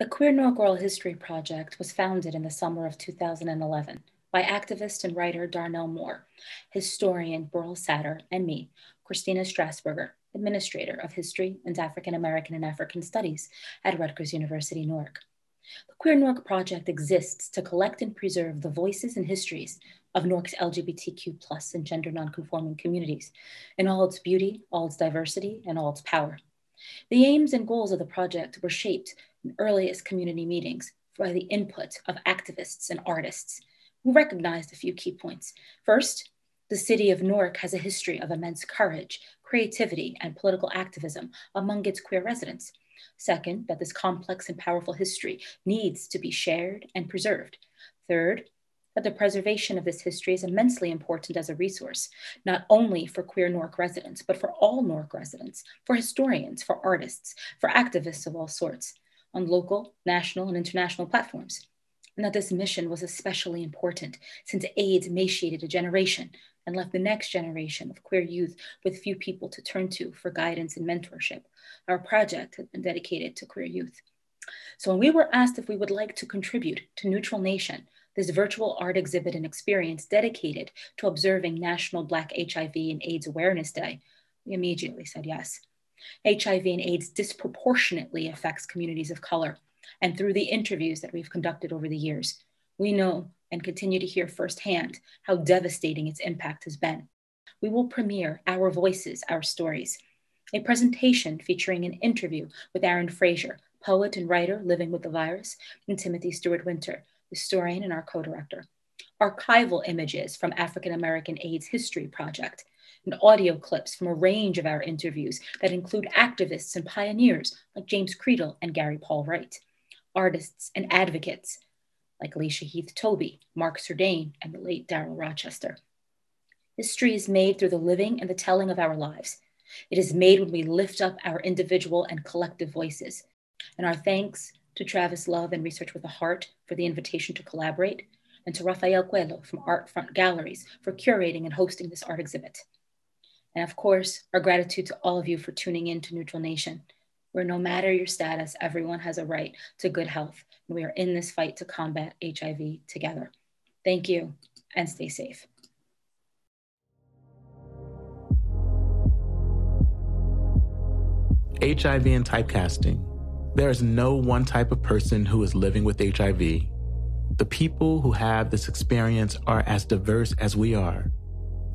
The Queer Newark Oral History Project was founded in the summer of 2011 by activist and writer Darnell Moore, historian Beryl Satter, and me, Christina Strasburger, administrator of history and African-American and African studies at Rutgers University, Newark. The Queer Newark Project exists to collect and preserve the voices and histories of Newark's LGBTQ+ and gender nonconforming communities in all its beauty, all its diversity, and all its power. The aims and goals of the project were shaped in earliest community meetings by the input of activists and artists who recognized a few key points. First, the city of Newark has a history of immense courage, creativity, and political activism among its queer residents. Second, that this complex and powerful history needs to be shared and preserved. Third, that the preservation of this history is immensely important as a resource, not only for queer Newark residents, but for all Newark residents, for historians, for artists, for activists of all sorts, on local, national, and international platforms. And that this mission was especially important since AIDS emaciated a generation and left the next generation of queer youth with few people to turn to for guidance and mentorship. Our project has been dedicated to queer youth. So when we were asked if we would like to contribute to Neutral Nation, this virtual art exhibit and experience dedicated to observing National Black HIV and AIDS Awareness Day, we immediately said yes. HIV and AIDS disproportionately affects communities of color. And through the interviews that we've conducted over the years, we know and continue to hear firsthand how devastating its impact has been. We will premiere Our Voices, Our Stories, a presentation featuring an interview with Aaron Frazier, poet and writer living with the virus, and Timothy Stewart Winter, historian and our co-director. Archival images from African-American AIDS History Project, and audio clips from a range of our interviews that include activists and pioneers like James Creedle and Gary Paul Wright. Artists and advocates like Alicia Heath-Toby, Marc Sir Dane, and the late Darryl Rochester. History is made through the living and the telling of our lives. It is made when we lift up our individual and collective voices. And our thanks to Travis Love and Research with a Heart for the invitation to collaborate, and to Rafael Cuello from Art Front Galleries for curating and hosting this art exhibit. And of course, our gratitude to all of you for tuning in to Neutral Nation, where no matter your status, everyone has a right to good health. And we are in this fight to combat HIV together. Thank you, and stay safe. HIV and typecasting. There is no one type of person who is living with HIV. The people who have this experience are as diverse as we are.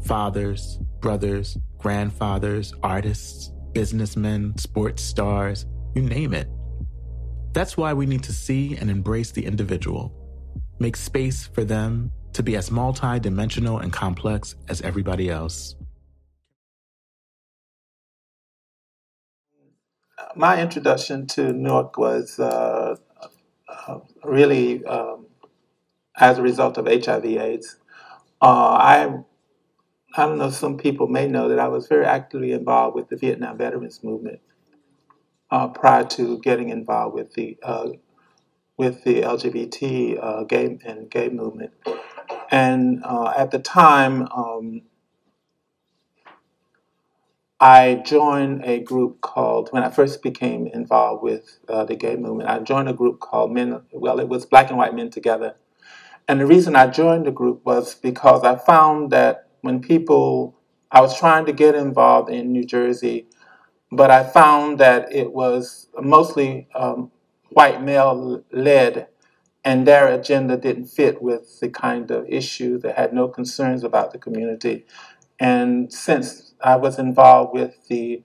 Fathers, brothers, grandfathers, artists, businessmen, sports stars, you name it. That's why we need to see and embrace the individual, make space for them to be as multi-dimensional and complex as everybody else. My introduction to Newark was really as a result of HIV/AIDS. I don't know, some people may know that I was very actively involved with the Vietnam Veterans Movement prior to getting involved with the LGBT gay movement. And at the time, I joined a group called, when I first became involved with the gay movement, I joined a group called it was Black and White Men Together. And the reason I joined the group was because I found that I was trying to get involved in New Jersey, but I found that it was mostly white male-led, and their agenda didn't fit with the kind of issue. They had no concerns about the community. And since I was involved with the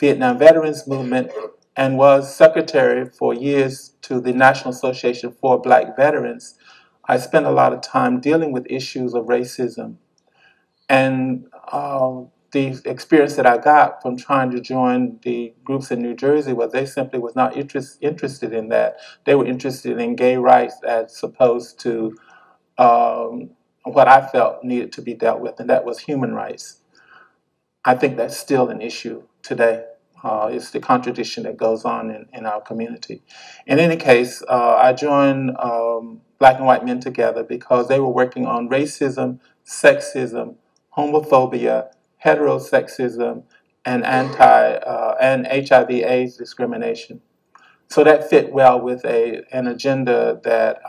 Vietnam Veterans Movement and was secretary for years to the National Association for Black Veterans, I spent a lot of time dealing with issues of racism. And the experience that I got from trying to join the groups in New Jersey was they simply was not interested in that. They were interested in gay rights as opposed to what I felt needed to be dealt with, and that was human rights. I think that's still an issue today. It's the contradiction that goes on in our community. In any case, I joined Black and White Men Together because they were working on racism, sexism, homophobia, heterosexism, and HIV/AIDS discrimination. So that fit well with an agenda that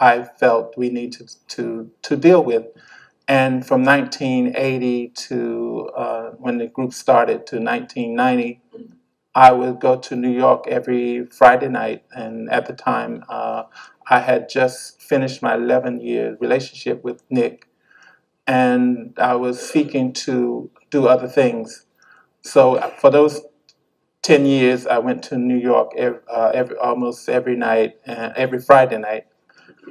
I felt we need to deal with. And from 1980 to when the group started to 1990, I would go to New York every Friday night. And at the time, I had just finished my 11-year relationship with Nick, and I was seeking to do other things. So for those 10 years, I went to New York almost every Friday night.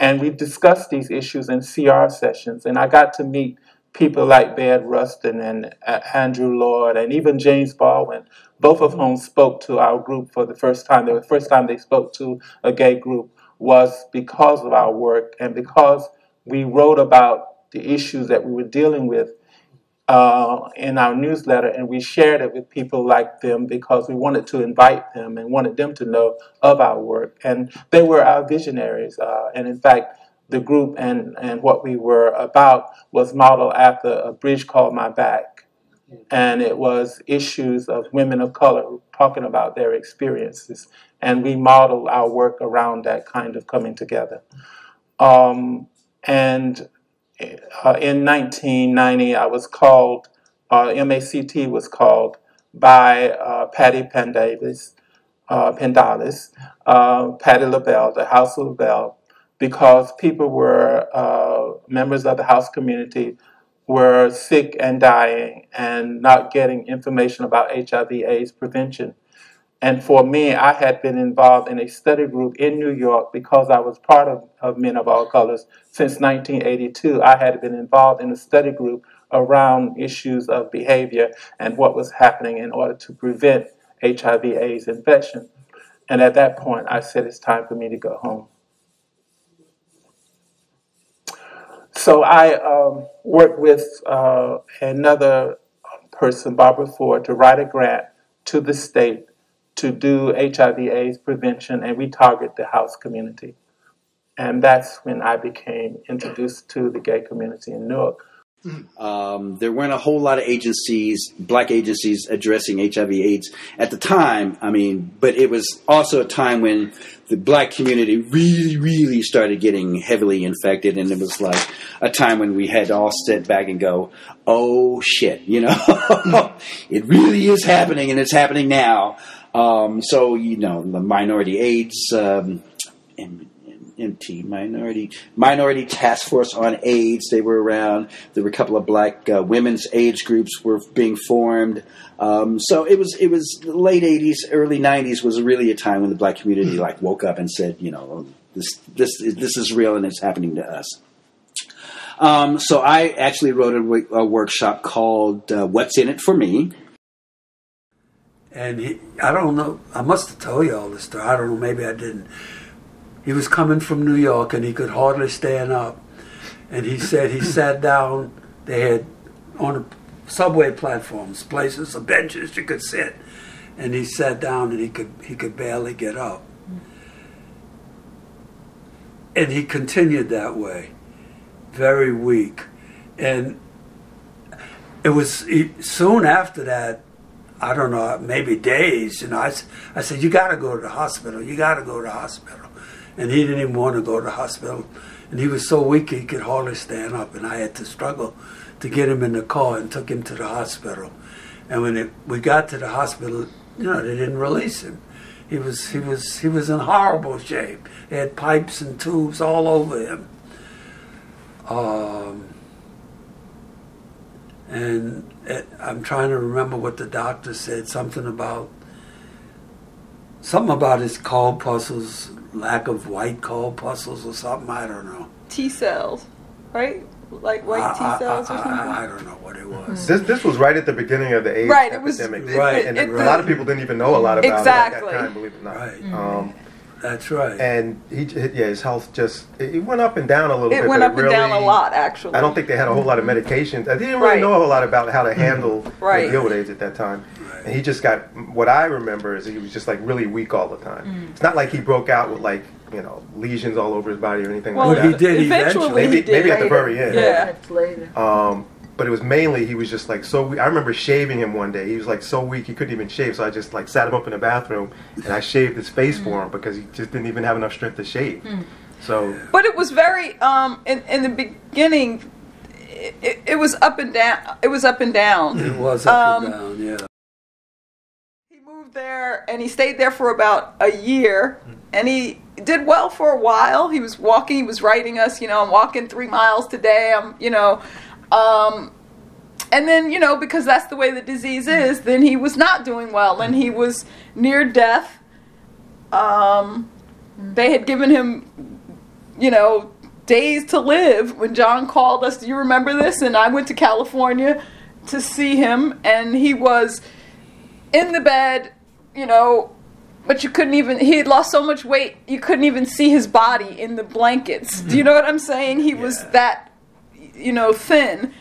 And we discussed these issues in CR sessions. And I got to meet people like Bayard Rustin and Andrew Lord and even James Baldwin, both of whom spoke to our group for the first time. The first time they spoke to a gay group was because of our work and because we wrote about the issues that we were dealing with in our newsletter, and we shared it with people like them because we wanted to invite them and wanted them to know of our work. And they were our visionaries. And in fact, the group and what we were about was modeled after A Bridge Called My Back. And it was issues of women of color talking about their experiences. And we modeled our work around that kind of coming together. In 1990, I was called, MACT was called by Patty Pandales, Patti LaBelle, the House of LaBelle, because people were, members of the house community were sick and dying and not getting information about HIV/AIDS prevention. And for me, I had been involved in a study group in New York because I was part of Men of All Colors since 1982. I had been involved in a study group around issues of behavior and what was happening in order to prevent HIV/AIDS infection. And at that point, I said, it's time for me to go home. So I worked with another person, Barbara Ford, to write a grant to the state to do HIV/AIDS prevention, and we target the house community. And that's when I became introduced to the gay community in Newark. There weren't a whole lot of agencies, black agencies, addressing HIV/AIDS at the time. I mean, but it was also a time when the black community really, really started getting heavily infected, and it was like a time when we had to all sit back and go, oh, shit, you know, it really is happening, and it's happening now. So, you know, the minority AIDS, minority task force on AIDS, they were around. There were a couple of black women's AIDS groups were being formed. So it was the late 80s, early 90s was really a time when the black community like woke up and said, you know, this is real and it's happening to us. So I actually wrote a workshop called What's in It for Me. And he, I don't know, I must have told you all this story, I don't know, maybe I didn't. He was coming from New York and he could hardly stand up. And he said he sat down, they had on the subway platforms, places, benches you could sit. And he sat down and he could barely get up. And he continued that way, very weak. And it was soon after that, I don't know, maybe days, you know, I said, you got to go to the hospital, you got to go to the hospital. And he didn't even want to go to the hospital. And he was so weak he could hardly stand up, and I had to struggle to get him in the car and took him to the hospital. And when we got to the hospital, you know, they didn't release him. He was in horrible shape. They had pipes and tubes all over him. And I'm trying to remember what the doctor said, something about his corpuscles, lack of white corpuscles or something, I don't know. T cells, right? Like white T cells or something? I don't know what it was. This was right at the beginning of the AIDS epidemic. A lot of people didn't even know a lot about it at that time, believe it or not. Right. That's right. And his health just went up and down a little bit. It went up and down a lot, actually. I don't think they had a whole lot of medications. They didn't really know a whole lot about how to handle and deal with AIDS at that time. Right. And he just got, what I remember is he was just like really weak all the time. Mm. It's not like he broke out with like, you know, lesions all over his body or anything like that. Well, he did eventually. Maybe at the very end. Yeah. Later. But it was mainly he was just like so weak. I remember shaving him one day. He was like so weak he couldn't even shave. So I just like sat him up in the bathroom and I shaved his face for him because he just didn't even have enough strength to shave. So. But it was very in the beginning. It was up and down. It was up and down. It was up and down. Yeah. He moved there and he stayed there for about a year, and he did well for a while. He was walking. He was writing us. You know, I'm walking 3 miles today. I'm you know. And then, you know, because that's the way the disease is, then he was not doing well, and he was near death. They had given him, you know, days to live when John called us. Do you remember this? And I went to California to see him, and he was in the bed, you know, but you couldn't even, he had lost so much weight, you couldn't even see his body in the blankets. Do you know what I'm saying? He was that, you know, thin.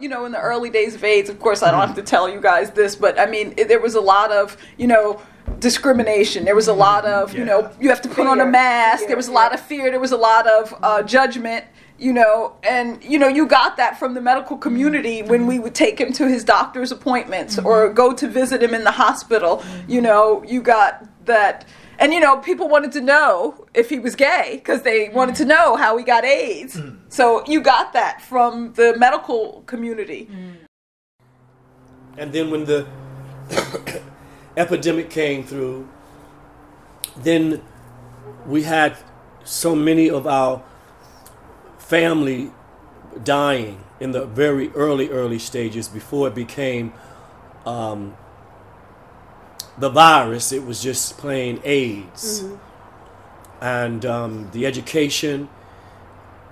You know, in the early days of AIDS, of course, I don't have to tell you guys this, but I mean, there was a lot of, you know, discrimination. There was a lot of, you know, you have to put on a mask. There was a lot of fear. There was a lot of judgment, you know, and, you know, you got that from the medical community when we would take him to his doctor's appointments or go to visit him in the hospital. You know, you got that. And, you know, people wanted to know if he was gay because they wanted to know how he got AIDS. So you got that from the medical community. And then when the epidemic came through, then we had so many of our family dying in the very early stages before it became the virus. It was just plain AIDS. And the education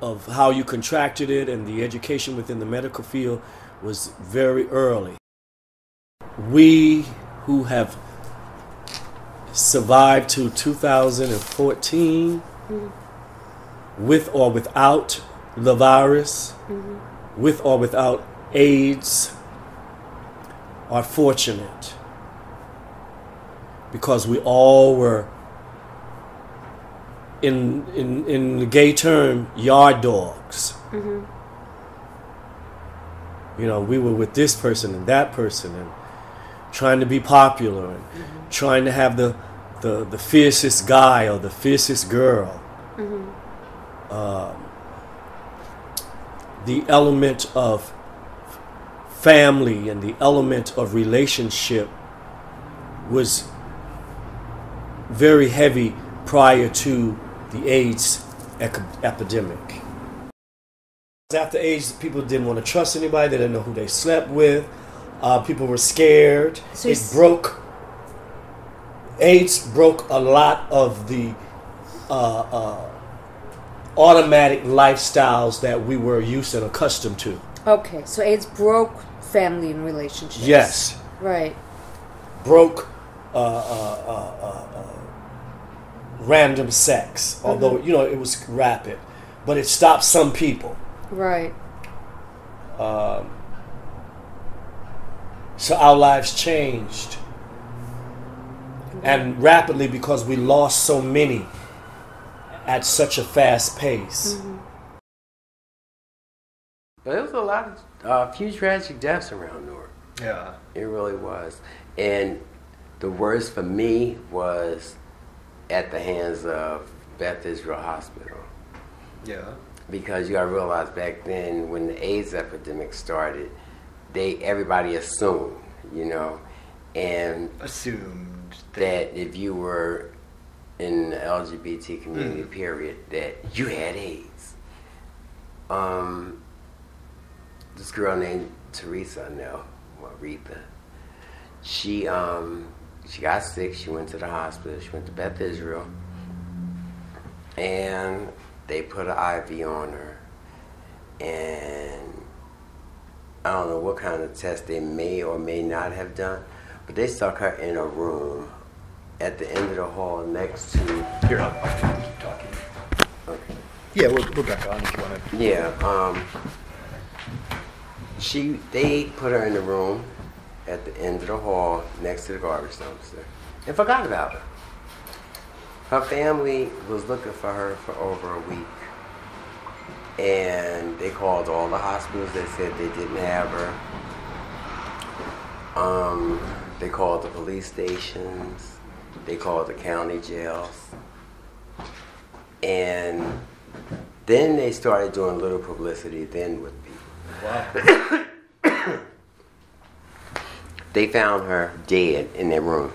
of how you contracted it and the education within the medical field was very early. We who have survived to 2014 with or without the virus, with or without AIDS, are fortunate. Because we all were, in the gay term, yard dogs. You know, we were with this person and that person, and trying to be popular, and trying to have the fiercest guy or the fiercest girl. The element of family and the element of relationship was very heavy prior to the AIDS epidemic. After AIDS, people didn't want to trust anybody. They didn't know who they slept with. People were scared. So it broke. AIDS broke a lot of the automatic lifestyles that we were used and accustomed to. Okay, so AIDS broke family and relationships. Yes. Right. Broke random sex, although you know it was rapid, but it stopped some people. Right. So our lives changed, and rapidly, because we lost so many at such a fast pace. There was a lot of few tragic deaths around Newark. Yeah, it really was, and the worst for me was at the hands of Beth Israel Hospital. Yeah. Because you gotta realize back then when the AIDS epidemic started, everybody assumed, you know, and assumed that if you were in the LGBT community period that you had AIDS. This girl named Teresa, Aretha, she got sick, she went to the hospital, she went to Beth Israel, and they put an IV on her, and I don't know what kind of test they may or may not have done, but they stuck her in a room at the end of the hall next to... Here, I'll keep talking. Okay. Yeah, we'll back on if you want to. Yeah, they put her in the room at the end of the hall next to the garbage dumpster and forgot about her. Her family was looking for her for over a week. And they called all the hospitals. They said they didn't have her. They called the police stations. They called the county jails. And then they started doing little publicity then with people. Wow. They found her dead in their room.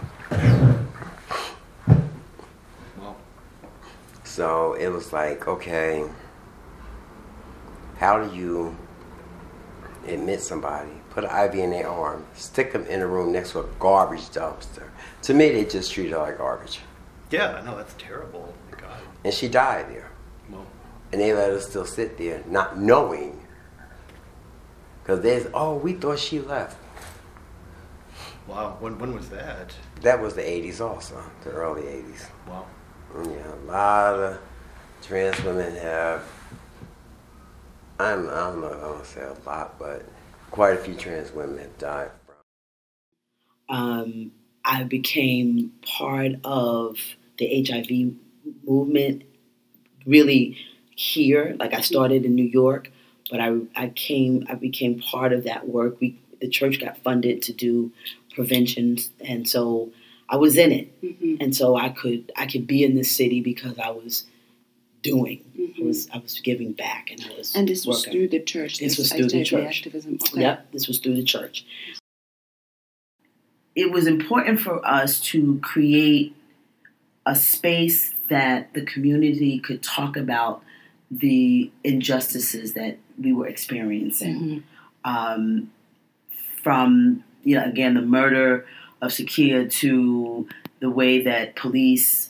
Wow. So it was like, okay, how do you admit somebody, put an IV in their arm, stick them in a room next to a garbage dumpster? To me, they just treated her like garbage. Yeah, I know, that's terrible. Oh my God. And she died there. Well. And they let her still sit there, not knowing. Because there's, oh, we thought she left. Wow, when was that? That was the 80s also, the early 80s. Wow. Yeah, a lot of trans women have... I don't know if I want to say a lot, but quite a few trans women have died from. I became part of the HIV movement really here. Like, I started in New York, but I became part of that work. The church got funded to do preventions, and so I was in it. Mm-hmm. And so I could be in this city because I was doing. Mm-hmm. I was giving back, and I was. And this was working through the church. This was through the church. Activism. Okay. Yep, this was through the church. It was important for us to create a space that the community could talk about the injustices that we were experiencing. Mm-hmm. From, you know, again, the murder of Shakia to the way that police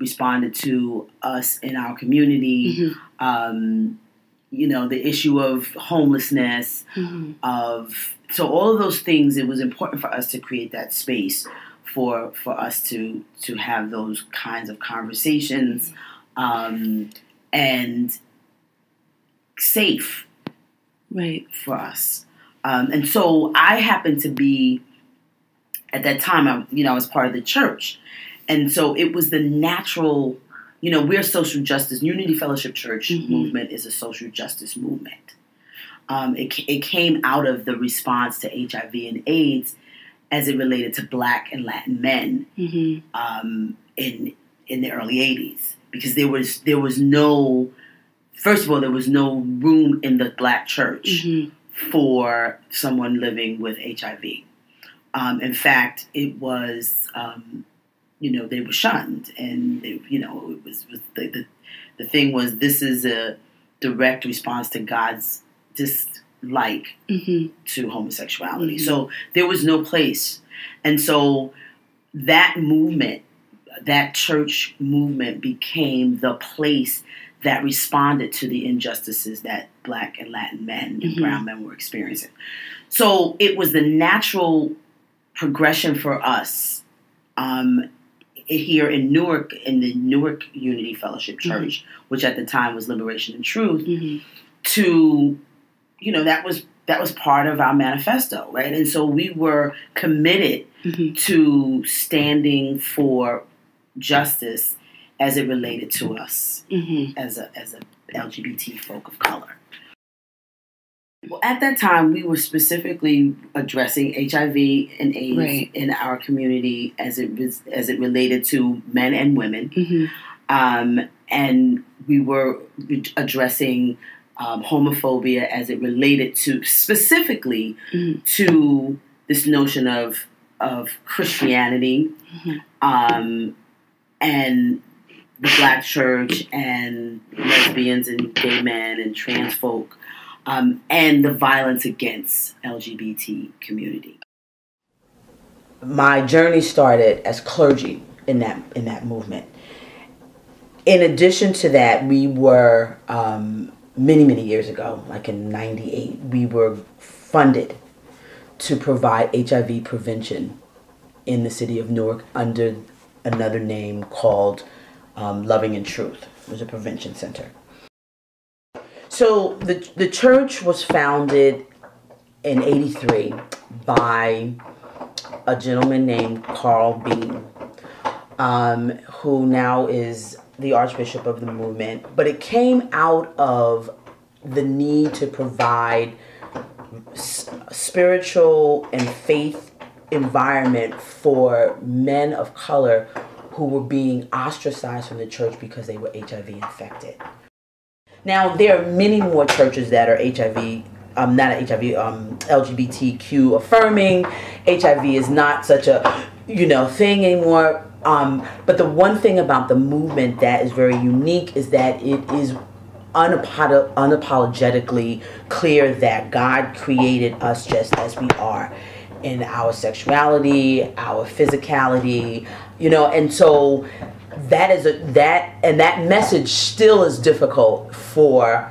responded to us in our community. Mm-hmm. You know, the issue of homelessness, mm-hmm. So all of those things. It was important for us to create that space for us to have those kinds of conversations, mm-hmm. And safe, right, for us. And so I happened to be at that time. I was part of the church. And so it was the natural, you know, we're social justice. Unity Fellowship Church mm-hmm. movement is a social justice movement. It came out of the response to HIV and AIDS as it related to Black and Latin men mm-hmm. In the early 80s. Because there was no, first of all, there was no room in the Black church mm-hmm. for someone living with HIV. In fact, it was... you know, they were shunned, and they, you know, it was the thing was, this is a direct response to God's dislike mm-hmm. to homosexuality. Mm-hmm. So there was no place, and so that movement, that church movement, became the place that responded to the injustices that Black and Latin men mm-hmm. and brown men were experiencing. So it was the natural progression for us. Here in Newark, in the Newark Unity Fellowship Church, mm-hmm. which at the time was Liberation and Truth, mm-hmm. to, you know, that was part of our manifesto, right? And so we were committed mm-hmm. to standing for justice as it related to us mm-hmm. as a LGBT folk of color. Well, at that time, we were specifically addressing HIV and AIDS right. in our community as it related to men and women, mm-hmm. And we were addressing homophobia as it related to specifically mm-hmm. to this notion of Christianity mm-hmm. And the Black church and lesbians and gay men and trans folk. And the violence against LGBT community. My journey started as clergy in that movement. In addition to that, we were many years ago, like in '98, we were funded to provide HIV prevention in the city of Newark under another name called Loving and Truth. It was a prevention center. So the church was founded in '83 by a gentleman named Carl Bean, who now is the archbishop of the movement, but it came out of the need to provide spiritual and faith environment for men of color who were being ostracized from the church because they were HIV infected. Now, there are many more churches that are LGBTQ affirming. HIV is not such a, you know, thing anymore. But the one thing about the movement that is very unique is that it is unapologetically clear that God created us just as we are, in our sexuality, our physicality, you know, and so that is that message still is difficult for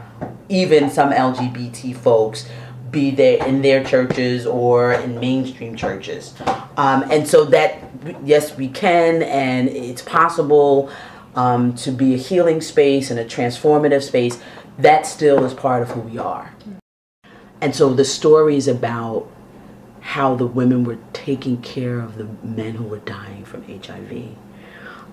even some LGBT folks, be they in their churches or in mainstream churches. And so that, yes, we can, and it's possible to be a healing space and a transformative space. That still is part of who we are. And so the story is about how the women were taking care of the men who were dying from HIV.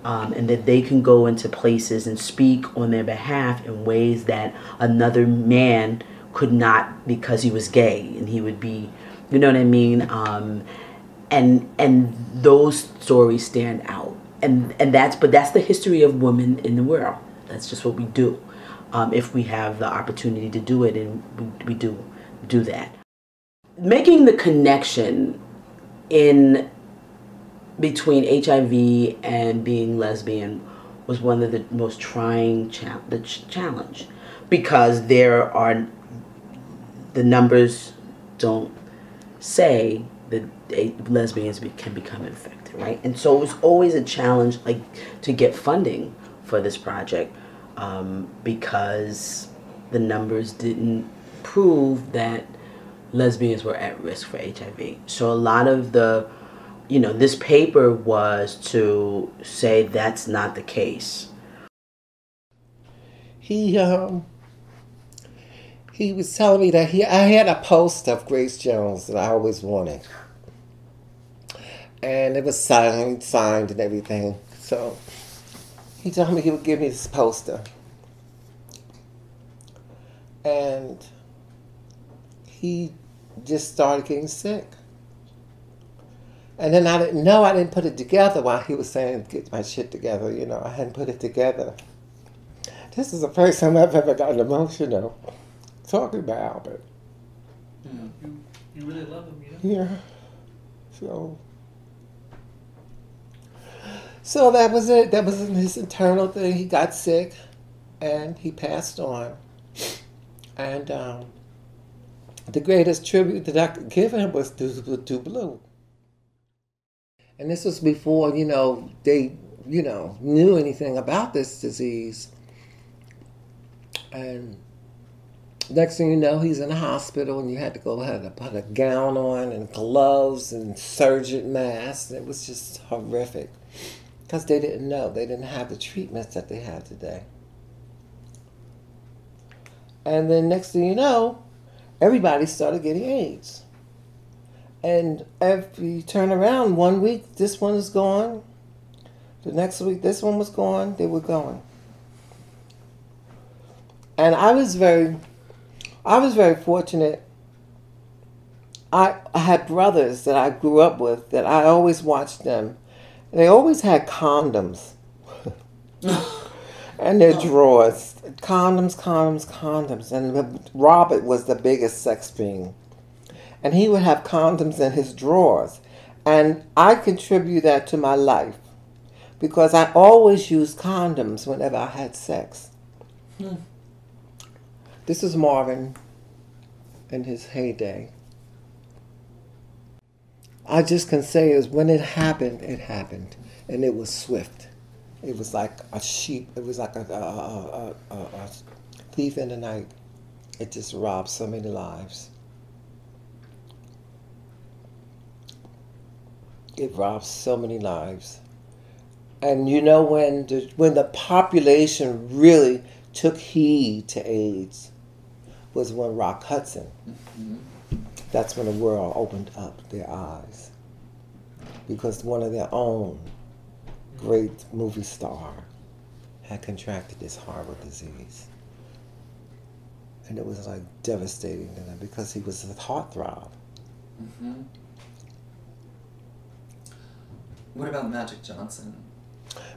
And that they can go into places and speak on their behalf in ways that another man could not, because he was gay and he would be, you know what I mean? And those stories stand out. But that's the history of women in the world. That's just what we do. If we have the opportunity to do it, and we do that. Making the connection in between HIV and being lesbian was one of the most trying challenge, because there are, the numbers don't say that lesbians can become infected, right? And so it was always a challenge, like, to get funding for this project, because the numbers didn't prove that lesbians were at risk for HIV. So a lot of the, you know, this paper was to say that's not the case. He was telling me that I had a poster of Grace Jones that I always wanted, and it was signed and everything. So he told me he would give me this poster, and he just started getting sick. And then I didn't put it together while he was saying, get my shit together, you know. I hadn't put it together. This is the first time I've ever gotten emotional talking about Albert. Yeah, you really love him, yeah? Yeah. So that was it. That was his internal thing. He got sick, and he passed on. And the greatest tribute that I could give him was to Blue. And this was before, you know, they, you know, knew anything about this disease. And next thing you know, he's in the hospital, and you had to go ahead and put a gown on and gloves and surgeon masks. It was just horrific, because they didn't know. They didn't have the treatments that they have today. And then next thing you know, everybody started getting AIDS. And if you turn around, one week this one is gone, the next week this one was gone, they were going. And I was very fortunate. I had brothers that I grew up with that I always watched them. They always had condoms in their drawers. Condoms. And Robert was the biggest sex fiend. And he would have condoms in his drawers. And I contribute that to my life, because I always used condoms whenever I had sex. Mm. This is Marvin in his heyday. I just can say is when it happened, and it was swift. It was like a sheep. It was like a thief in the night. It just robbed so many lives. It robbed so many lives. And you know, when the population really took heed to AIDS was when Rock Hudson, mm-hmm. That's when the world opened up their eyes, because one of their own great movie star had contracted this horrible disease. And it was like devastating to them because he was a heartthrob. Mm-hmm. What about Magic Johnson?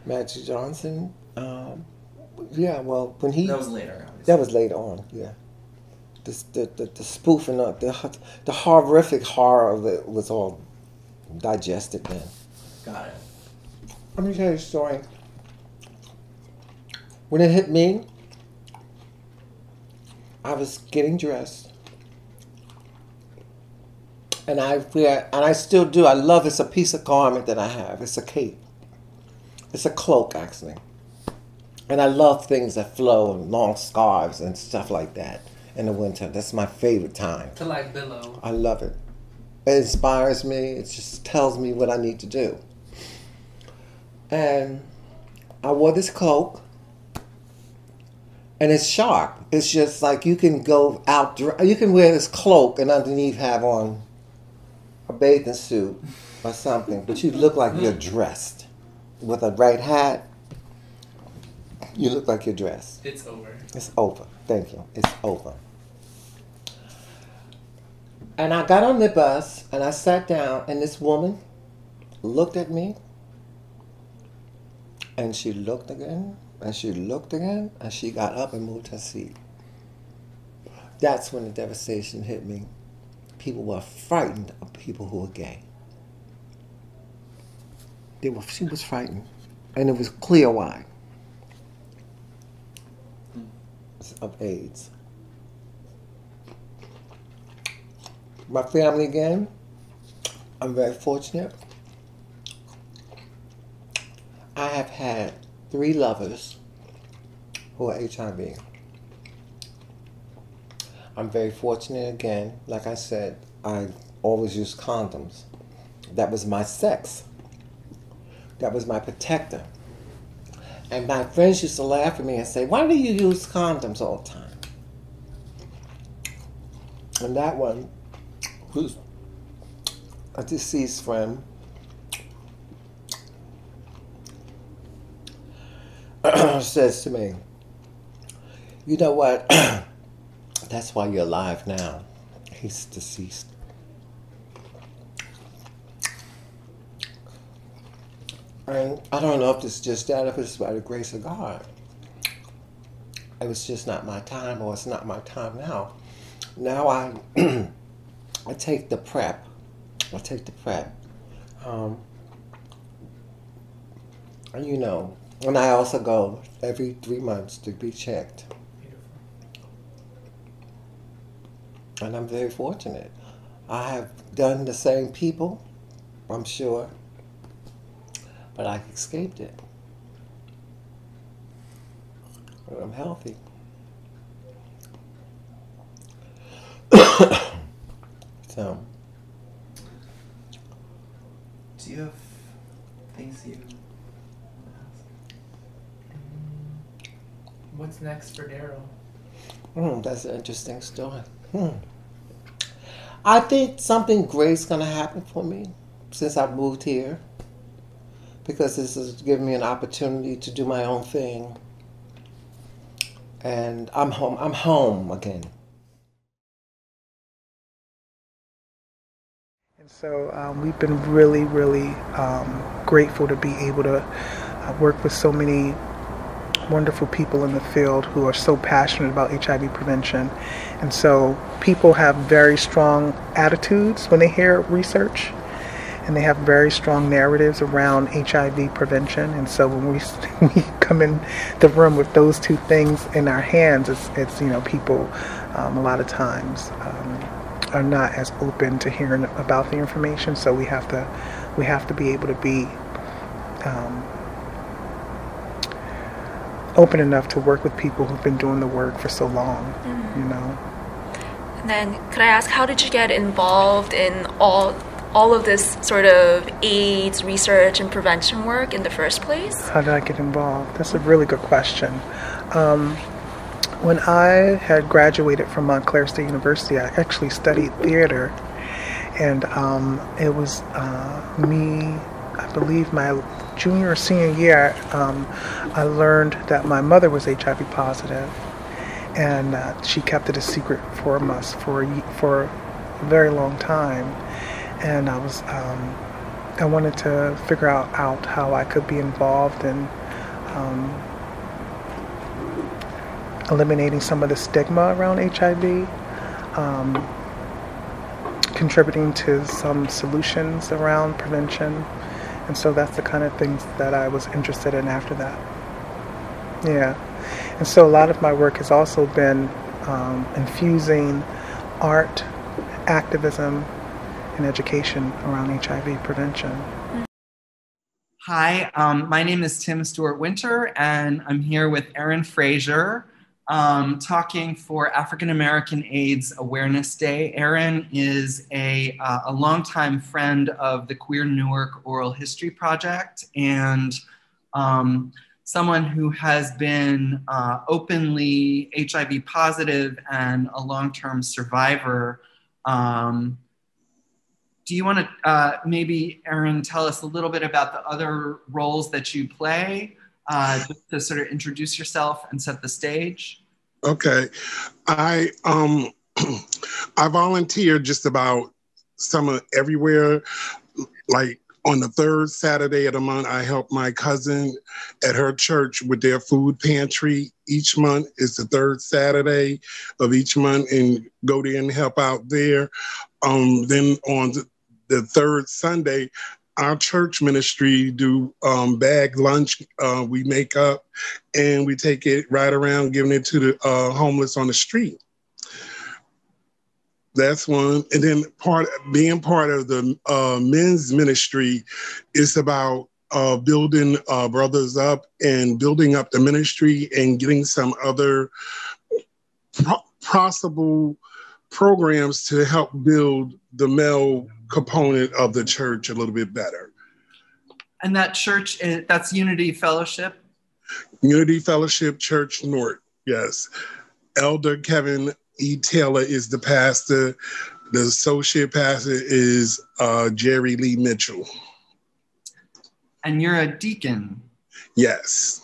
Magic Johnson, yeah, well, when he... That was later, obviously. That was later on, yeah. The spoofing up, the horrific horror of it was all digested then. Got it. Let me tell you a story. When it hit me, I was getting dressed. And I still do. I love It's a piece of garment that I have. It's a cape. It's a cloak, actually. And I love things that flow and long scarves and stuff like that in the winter. That's my favorite time. To like billow. I love it. It inspires me. It just tells me what I need to do. And I wore this cloak. And it's sharp. It's just like you can go out. You can wear this cloak and underneath have on a bathing suit or something, but you look like you're dressed. With a right hat, you look like you're dressed. It's over. It's over. Thank you. It's over. And I got on the bus, and I sat down, and this woman looked at me, and she looked again, and she looked again, and she got up and moved her seat. That's when the devastation hit me. People were frightened of people who were gay. She was frightened, and it was clear why. It's of AIDS. My family again, I'm very fortunate. I have had 3 lovers who are HIV. I'm very fortunate again. Like I said, I always used condoms. That was my sex. That was my protector. And my friends used to laugh at me and say, why do you use condoms all the time? And that one, who's a deceased friend, says to me, you know what? That's why you're alive now. He's deceased. And I don't know if it's just that, if it's by the grace of God. It was just not my time, or it's not my time now. Now I take the prep. I take the prep. And you know, and I also go every 3 months to be checked. And I'm very fortunate. I have done the same people, I'm sure, but I escaped it. But I'm healthy. So, do you have things you? What's next for Darryl? That's an interesting story. I think something great's gonna happen for me since I've moved here, because this has given me an opportunity to do my own thing. And I'm home. I'm home again. And so we've been really, really grateful to be able to work with so many wonderful people in the field who are so passionate about HIV prevention. And so people have very strong attitudes when they hear research, and they have very strong narratives around HIV prevention. And so when we come in the room with those 2 things in our hands, it's you know, people a lot of times are not as open to hearing about the information. So we have to be able to be open enough to work with people who've been doing the work for so long, mm-hmm. you know. And then could I ask, how did you get involved in all of this sort of AIDS research and prevention work in the first place? How did I get involved? That's a really good question. When I had graduated from Montclair State University, I actually studied theater, and it was me, I believe my junior or senior year, I learned that my mother was HIV positive, and she kept it a secret from us for a very long time. And I was I wanted to figure out how I could be involved in eliminating some of the stigma around HIV, contributing to some solutions around prevention. And so that's the kind of things that I was interested in after that. Yeah. And so a lot of my work has also been infusing art, activism, and education around HIV prevention. Hi, my name is Tim Stewart-Winter, and I'm here with Aaron Frazier, talking for African-American AIDS Awareness Day. Aaron is a longtime friend of the Queer Newark Oral History Project, and someone who has been openly HIV positive and a long-term survivor. Do you want to maybe, Aaron, tell us a little bit about the other roles that you play, just to sort of introduce yourself and set the stage? Okay. I volunteer just about summer everywhere. Like on the third Saturday of the month, I help my cousin at her church with their food pantry. Each month is the third Saturday of each month, and go there and help out there. Then on the third Sunday, our church ministry do bag lunch. We make up and we take it right around, giving it to the homeless on the street. That's one. And then being part of the men's ministry is about building brothers up and building up the ministry and getting some other possible programs to help build the male component of the church a little bit better. And that church, that's Unity Fellowship? Unity Fellowship Church North, yes. Elder Kevin E. Taylor is the pastor. The associate pastor is Jerry Lee Mitchell. And you're a deacon? Yes.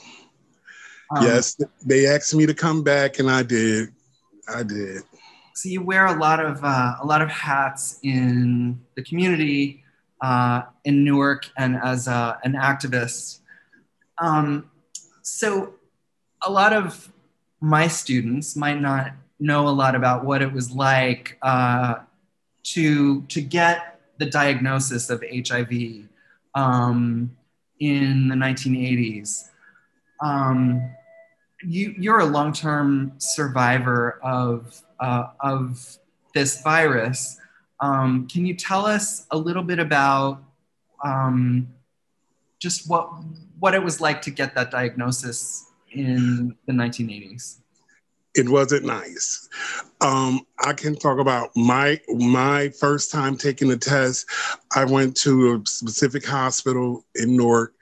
Yes, they asked me to come back and I did. So you wear a lot of hats in the community, in Newark, and as an activist. So a lot of my students might not know a lot about what it was like to get the diagnosis of HIV in the 1980s. You're a long-term survivor of this virus. Can you tell us a little bit about just what it was like to get that diagnosis in the 1980s? It wasn't nice. I can talk about my first time taking the test. I went to a specific hospital in Newark.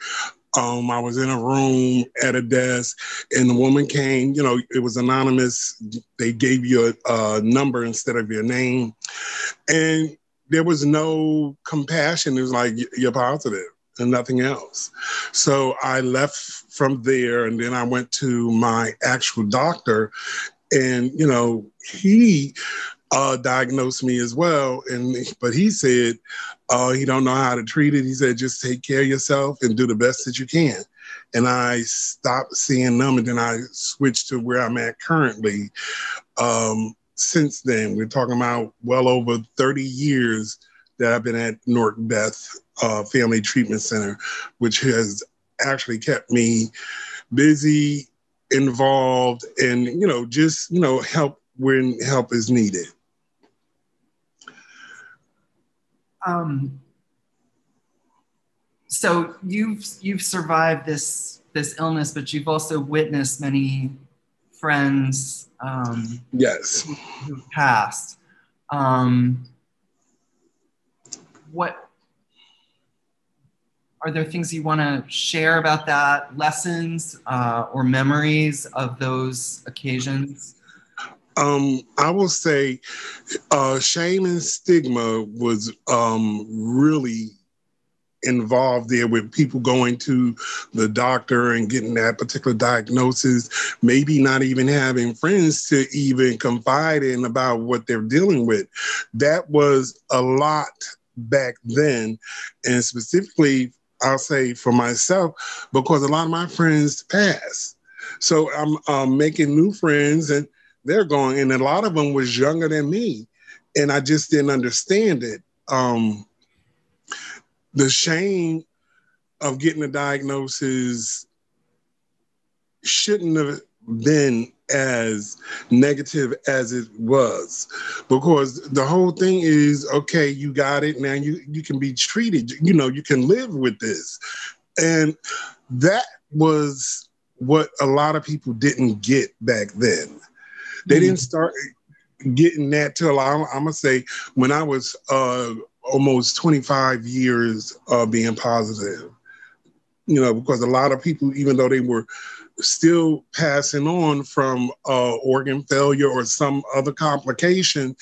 I was in a room at a desk, and the woman came, you know, it was anonymous. They gave you a number instead of your name. And there was no compassion. It was like, you're positive and nothing else. So I left from there, and then I went to my actual doctor, and, you know, he diagnosed me as well, but he said he don't know how to treat it. He said, just take care of yourself and do the best that you can. And I stopped seeing them, and then I switched to where I'm at currently. Since then, we're talking about well over 30 years that I've been at North Beth Family Treatment Center, which has actually kept me busy, involved, and, you know, just, you know, help when help is needed. So you've survived this illness, but you've also witnessed many friends who've passed. What are there things you want to share about that? Lessons or memories of those occasions? I will say shame and stigma was really involved there with people going to the doctor and getting that particular diagnosis, maybe not even having friends to even confide in about what they're dealing with. That was a lot back then. And specifically, I'll say for myself, because a lot of my friends passed. So I'm making new friends and they're going, and a lot of them was younger than me. And I just didn't understand it. The shame of getting a diagnosis shouldn't have been as negative as it was, because the whole thing is, okay, you got it, now you can be treated, you know, you can live with this. And that was what a lot of people didn't get back then. They didn't start getting that till, I'm gonna say, when I was almost 25 years of being positive, you know, because a lot of people, even though they were still passing on from organ failure or some other complication,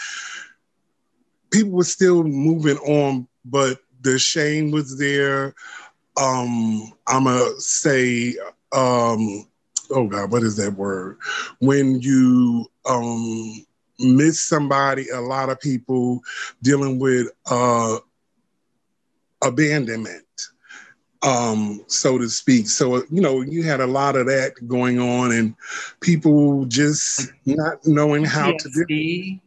people were still moving on, but the shame was there. I'm gonna say, oh God, what is that word? When you miss somebody, a lot of people dealing with abandonment, so to speak. So, you know, you had a lot of that going on and people just not knowing how to do.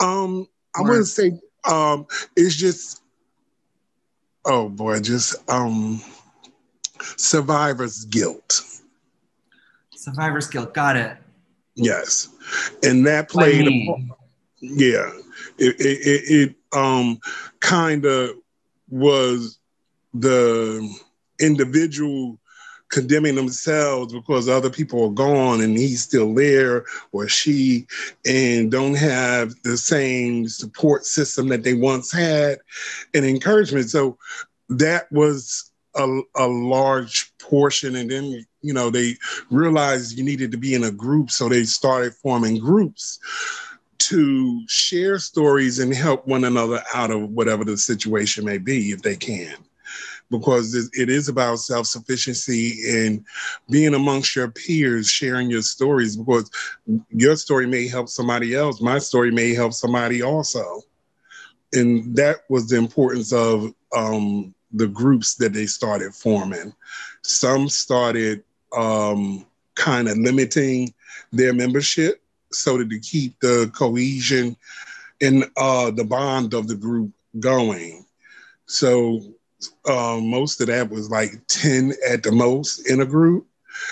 I wouldn't say, it's just, oh boy, just survivor's guilt. Survivor's guilt, got it. Yes, and that played a part. Yeah, it kind of was the individual condemning themselves because other people are gone and he's still there or she, and don't have the same support system that they once had and encouragement. So that was a large portion, and then, you know, they realized you needed to be in a group, so they started forming groups to share stories and help one another out of whatever the situation may be, if they can. Because it is about self-sufficiency and being amongst your peers, sharing your stories, because your story may help somebody else. My story may help somebody also. And that was the importance of the groups that they started forming. Some started kind of limiting their membership so that to keep the cohesion and the bond of the group going. So most of that was like 10 at the most in a group.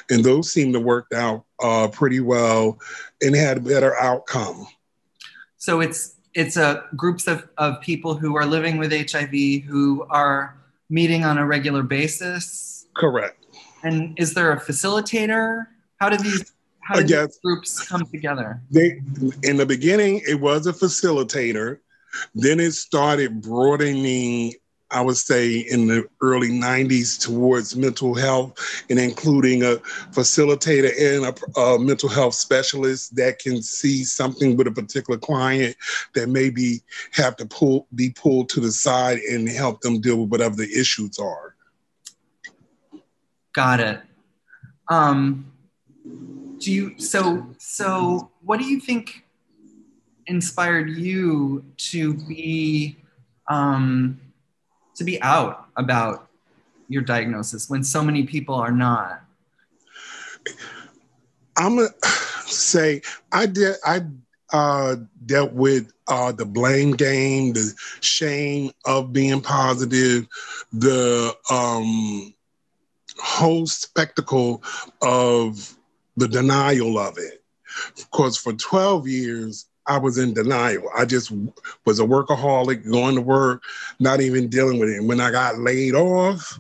And those seemed to work out pretty well and had a better outcome. So it's groups of people who are living with HIV who are meeting on a regular basis? Correct. And is there a facilitator? How did these groups come together? In the beginning, it was a facilitator. Then it started broadening, I would say, in the early 90s towards mental health and including a facilitator and a mental health specialist that can see something with a particular client that maybe have to be pulled to the side and help them deal with whatever the issues are. Got it. So what do you think inspired you to be out about your diagnosis when so many people are not? I'm gonna say I dealt with the blame game, the shame of being positive, the whole spectacle of the denial of it. Because for 12 years, I was in denial. I just was a workaholic, going to work, not even dealing with it. And when I got laid off,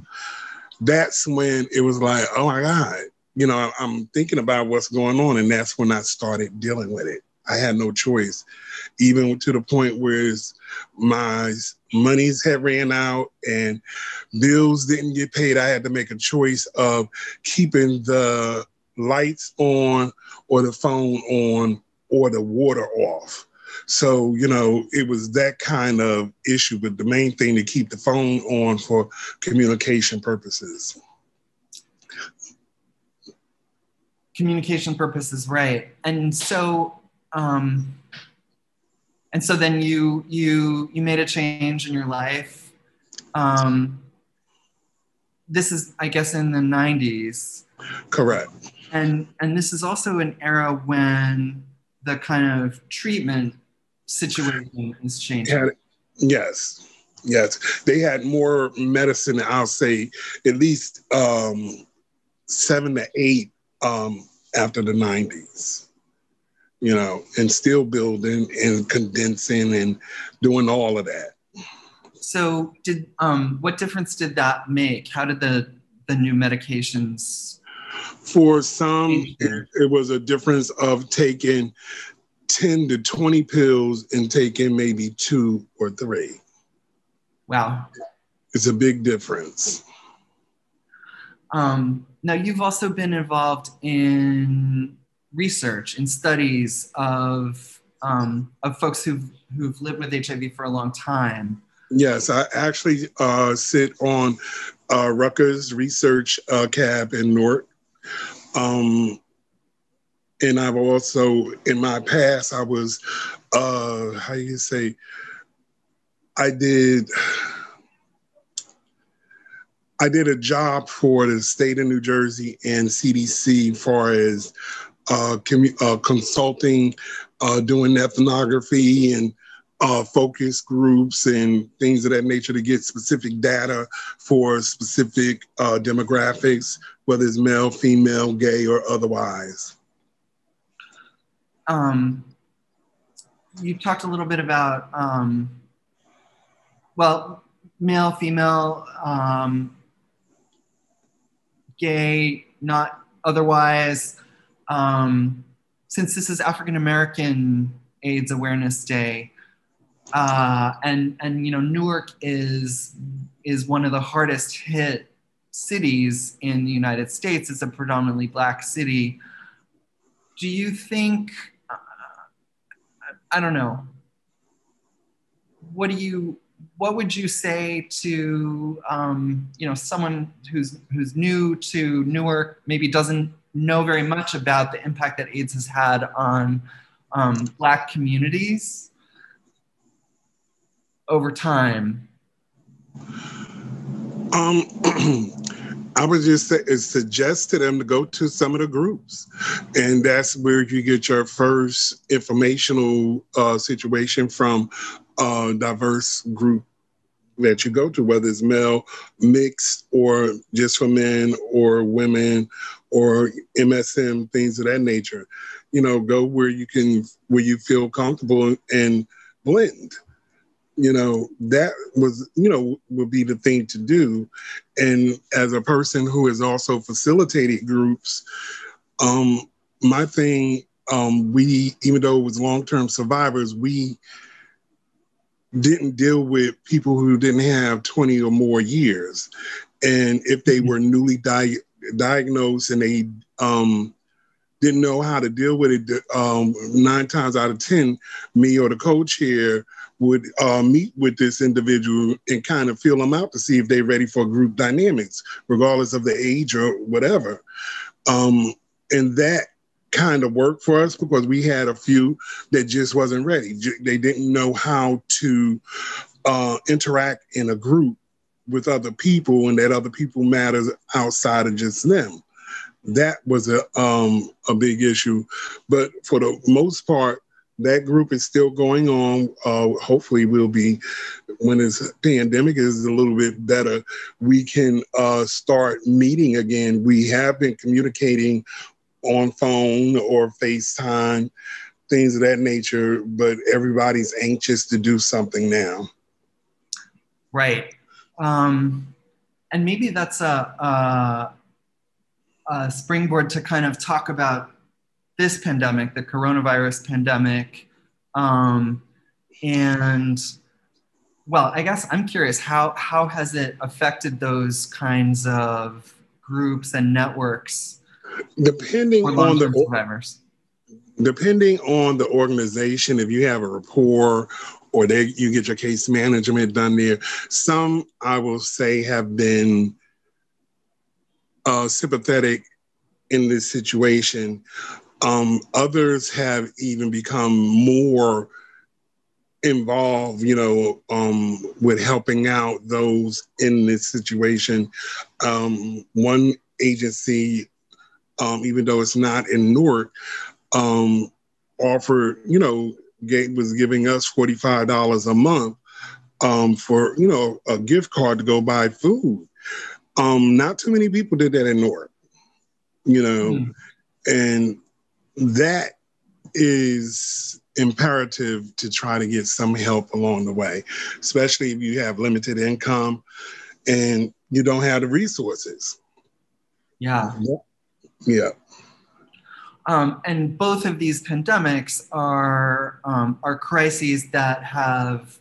that's when it was like, oh my God, you know, I'm thinking about what's going on. And that's when I started dealing with it. I had no choice, even to the point where my monies had ran out and bills didn't get paid. I had to make a choice of keeping the lights on or the phone on or the water off. So, you know, it was that kind of issue, but the main thing to keep the phone on for communication purposes. Communication purposes, right. And so then you made a change in your life. This is, I guess, in the 90s. Correct. And this is also an era when the kind of treatment situation is changing. Yes. They had more medicine, I'll say, at least 7 to 8 after the 90s, you know, and still building and condensing and doing all of that. So did what difference did that make? How did the new medications? For some, it was a difference of taking 10 to 20 pills and taking maybe 2 or 3. Wow. It's a big difference. Now, you've also been involved in research and studies of folks who've lived with HIV for a long time. Yes, I actually sit on Rutgers Research Cab in Newark. And I've also, in my past, I was, I did a job for the state of New Jersey and CDC as far as consulting, doing ethnography and focus groups and things of that nature to get specific data for specific demographics, whether it's male, female, gay, or otherwise. You talked a little bit about, well, male, female, gay, not otherwise. Since this is African-American AIDS Awareness Day, and you know, Newark is one of the hardest hit cities in the United States. It's a predominantly Black city. Do you think, I don't know, what would you say to you know, someone who's new to Newark, maybe doesn't know very much about the impact that AIDS has had on Black communities over time? I would just suggest to them to go to some of the groups. And that's where you get your first informational situation from a diverse group that you go to, whether it's male, mixed, or just for men or women or MSM, things of that nature. You know, go where you feel comfortable and blend. You know, that was, you know, would be the thing to do. And as a person who has also facilitated groups, my thing, we, even though it was long-term survivors, we didn't deal with people who didn't have 20 or more years. And if they were newly diagnosed and they didn't know how to deal with it, 9 times out of 10, me or the co-chair would meet with this individual and kind of feel them out to see if they're ready for group dynamics, regardless of the age or whatever. And that kind of worked for us because we had a few that just wasn't ready. They didn't know how to interact in a group with other people, and that other people matters outside of just them. That was a big issue. But for the most part, that group is still going on. Hopefully we'll be, when this pandemic is a little bit better, we can start meeting again. We have been communicating on phone or FaceTime, things of that nature, but everybody's anxious to do something now. Right. And maybe that's a springboard to kind of talk about this pandemic, the coronavirus pandemic. And well, I guess I'm curious, how has it affected those kinds of groups and networks? Depending on the survivors. depending on the organization, if you have a rapport or you get your case management done there, some, I will say, have been sympathetic in this situation. Others have even become more involved, you know, with helping out those in this situation. One agency, even though it's not in Newark, offered, you know, was giving us $45 a month for, you know, a gift card to go buy food. Not too many people did that in Newark, you know, and that is imperative to try to get some help along the way, especially if you have limited income and you don't have the resources. Yeah. Yeah. And both of these pandemics are crises that have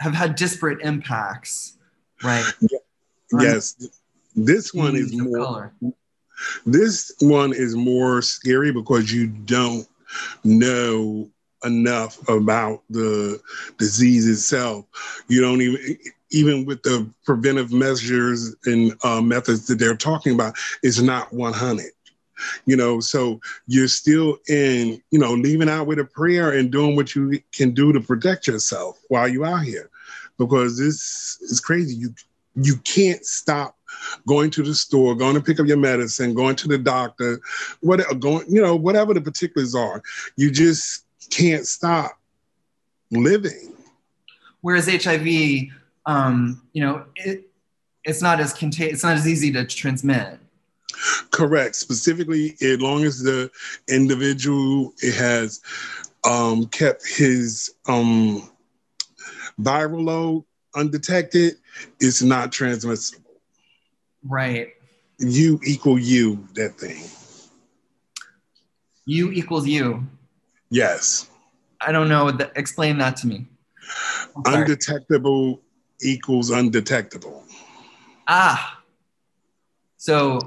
had disparate impacts, right? Yes. This one is more scary because you don't know enough about the disease itself. You don't even with the preventive measures and methods that they're talking about, it's not 100, you know, so you're still in, you know, leaving out with a prayer and doing what you can do to protect yourself while you're out here, because this is crazy. You can't stop going to the store, going to pick up your medicine, going to the doctor, whatever the particulars are. You just can't stop living. Whereas HIV, you know, it's not as easy to transmit. Correct. Specifically, as long as the individual has kept his viral load undetected, it's not transmissible. Right. You equal you, that thing. You equals you. Yes. I don't know. Explain that to me. Undetectable equals undetectable. Ah. So,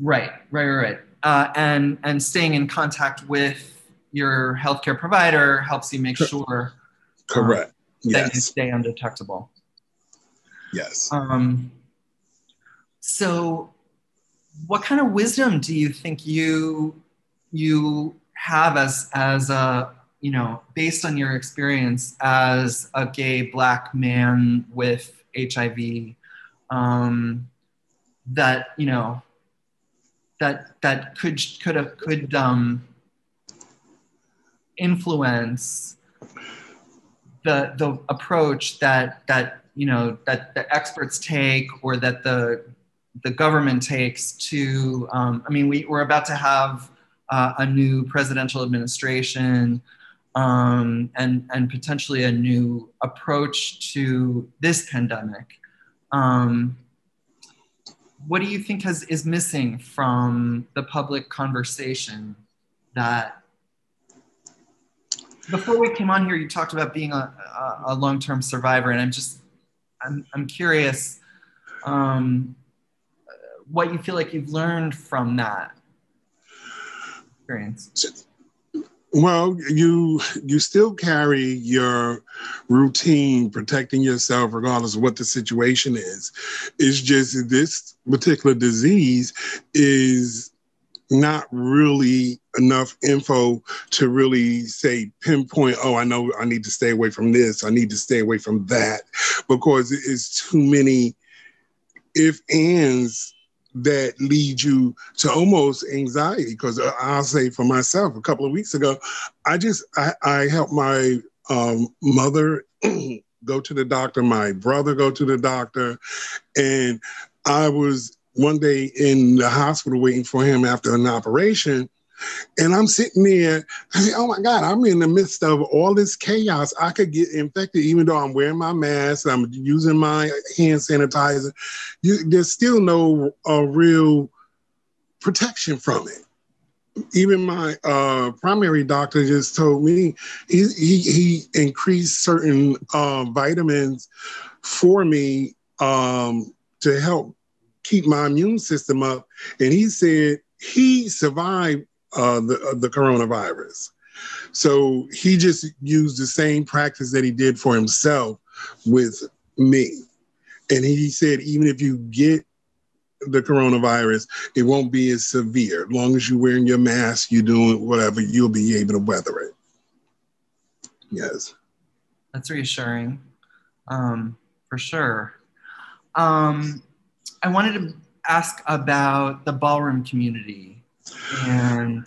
right. And staying in contact with your healthcare provider helps you make sure. Correct. That you stay undetectable. Yes. So what kind of wisdom do you think you have as a, you know, based on your experience as a gay Black man with HIV, that, you know, that could influence the approach that you know, that the experts take or that the government takes to, I mean, we're about to have a new presidential administration and potentially a new approach to this pandemic. What do you think is missing from the public conversation? That before we came on here, you talked about being a long-term survivor, and I'm curious what you feel like you've learned from that experience. Well, you still carry your routine, protecting yourself regardless of what the situation is. It's just this particular disease is not really enough info to really say, pinpoint, oh, I know I need to stay away from this, I need to stay away from that, because it's too many if-ands that lead you to almost anxiety. Because I'll say for myself, a couple of weeks ago, I helped my mother go to the doctor, my brother go to the doctor, and I was one day in the hospital waiting for him after an operation. And I'm sitting there, I say, oh my God, I'm in the midst of all this chaos. I could get infected even though I'm wearing my mask, I'm using my hand sanitizer. There's still no real protection from it. Even my primary doctor just told me he increased certain vitamins for me to help keep my immune system up. And he said he survived the coronavirus. So he just used the same practice that he did for himself with me. And he said, even if you get the coronavirus, it won't be as severe. As long as you're wearing your mask, you're doing whatever, you'll be able to weather it. Yes. That's reassuring, for sure. I wanted to ask about the ballroom community and...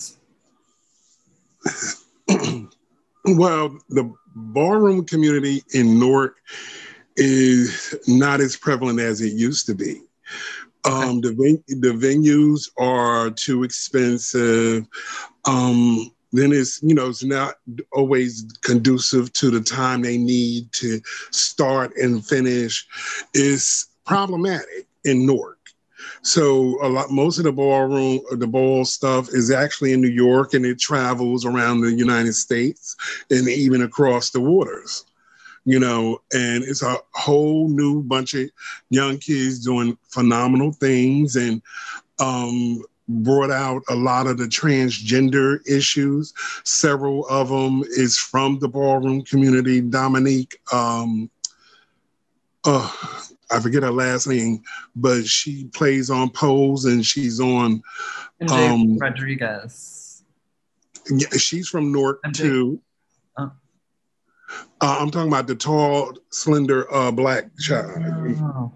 Well, the ballroom community in Newark is not as prevalent as it used to be. The venues are too expensive. Then it's, you know, it's not always conducive to the time they need to start and finish. It's problematic in Newark. So most of the ballroom, the ball stuff is actually in New York, and it travels around the United States and even across the waters, you know, and it's a whole new bunch of young kids doing phenomenal things, and brought out a lot of the transgender issues. Several of them is from the ballroom community. Dominique, I forget her last name, but she plays on Pose, and she's on... James Rodriguez. Yeah, she's from Newark, too. Oh. I'm talking about the tall, slender, black child. Oh.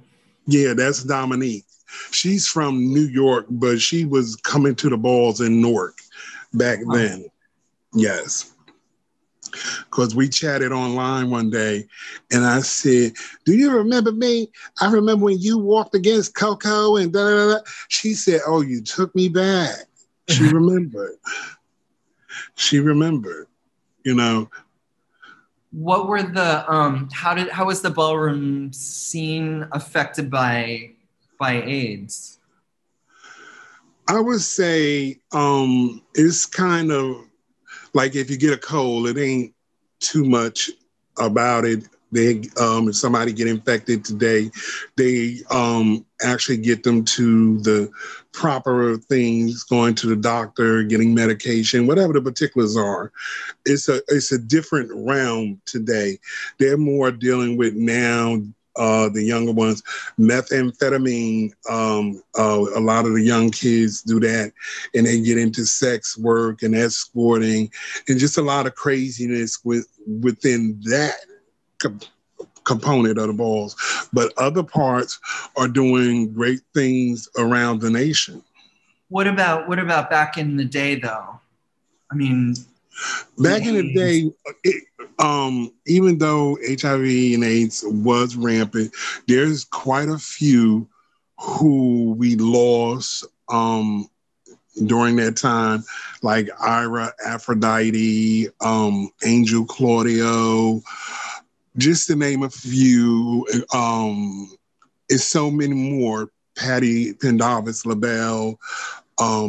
Yeah, that's Dominique. She's from New York, but she was coming to the balls in Newark back then. Yes. Because we chatted online one day, and I said, do you remember me? I remember when you walked against Coco and da-da-da. She said, oh, you took me back. She remembered. She remembered, you know. What were the, how was the ballroom scene affected by AIDS? I would say it's kind of, like if you get a cold, it ain't too much about it. They, if somebody get infected today, they actually get them to the proper things, going to the doctor, getting medication, whatever the particulars are. It's a different realm today. They're more dealing with now, the younger ones, methamphetamine. A lot of the young kids do that, and they get into sex work and escorting, and just a lot of craziness within that component of the balls. But other parts are doing great things around the nation. What about back in the day, though? I mean, back in the day, even though HIV and AIDS was rampant, there's quite a few who we lost during that time, like Ira, Aphrodite, Angel Claudio, just to name a few. It's so many more. Patty Pandales, LaBelle,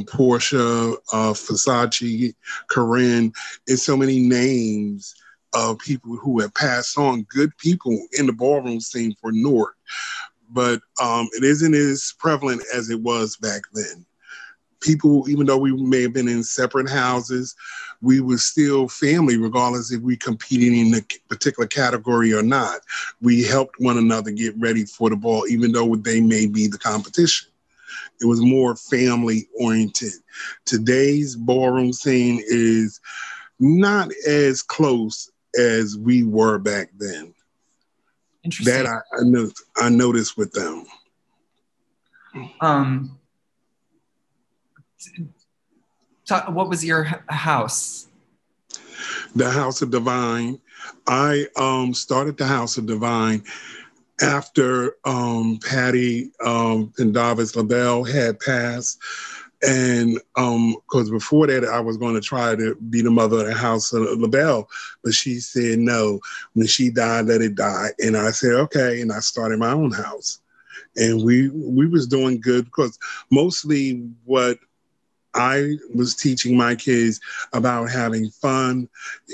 Portia, Fasace, Corinne. It's so many names of people who have passed on, good people in the ballroom scene for Newark. But it isn't as prevalent as it was back then. People, even though we may have been in separate houses, we were still family, regardless if we competed in a particular category or not. We helped one another get ready for the ball, even though they may be the competition. It was more family-oriented. Today's ballroom scene is not as close as we were back then. Interesting. That I noticed with them. What was your house? The House of Divine. I started the House of Divine after Patty Pandales LaBelle had passed. And because before that, I was going to try to be the mother of the House of LaBelle, but she said no. When she died, let it die. And I said, okay. And I started my own house. And we was doing good, because mostly what I was teaching my kids about having fun,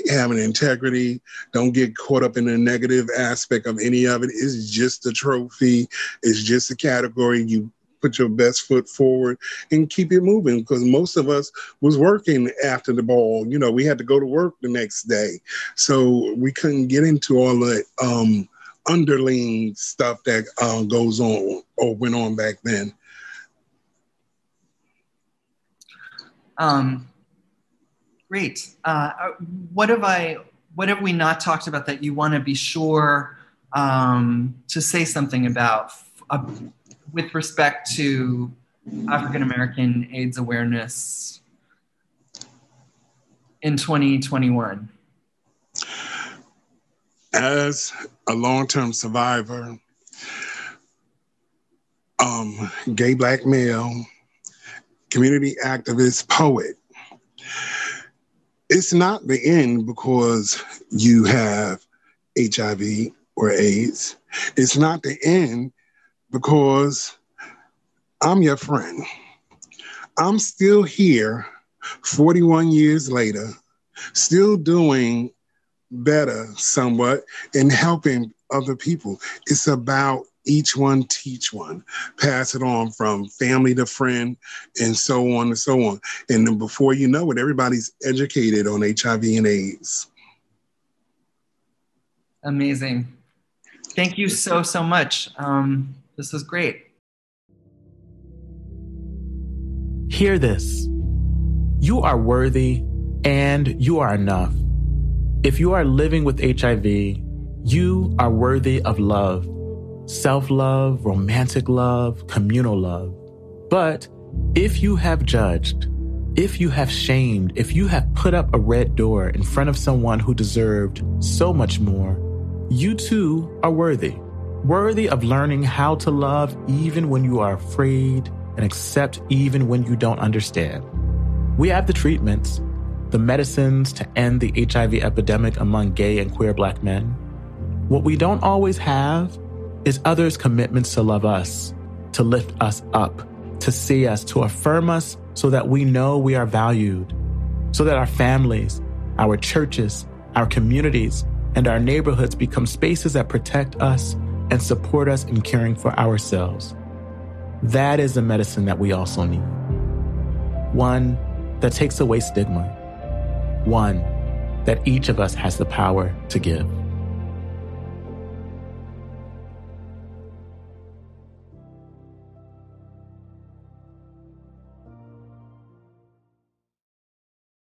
having integrity, don't get caught up in the negative aspect of any of it. It's just a trophy. It's just a category. You put your best foot forward and keep it moving, because most of us was working after the ball. You know, we had to go to work the next day. So we couldn't get into all the underling stuff that goes on or went on back then. Great. What have we not talked about that you want to be sure to say something about with respect to African-American AIDS awareness in 2021? As a long-term survivor, gay Black male, community activist, poet, it's not the end because you have HIV or AIDS. It's not the end because I'm your friend. I'm still here 41 years later, still doing better somewhat and helping other people. It's about each one teach one, pass it on from family to friend and so on and so on. And then before you know it, everybody's educated on HIV and AIDS. Amazing. Thank you so, so much. This was great. Hear this. You are worthy and you are enough. If you are living with HIV, you are worthy of love. Self-love, romantic love, communal love. But if you have judged, if you have shamed, if you have put up a red door in front of someone who deserved so much more, you too are worthy. Worthy of learning how to love even when you are afraid and accept even when you don't understand. We have the treatments, the medicines to end the HIV epidemic among gay and queer Black men. What we don't always have is others' commitments to love us, to lift us up, to see us, to affirm us so that we know we are valued, so that our families, our churches, our communities, and our neighborhoods become spaces that protect us and support us in caring for ourselves. That is the medicine that we also need. One that takes away stigma. One that each of us has the power to give.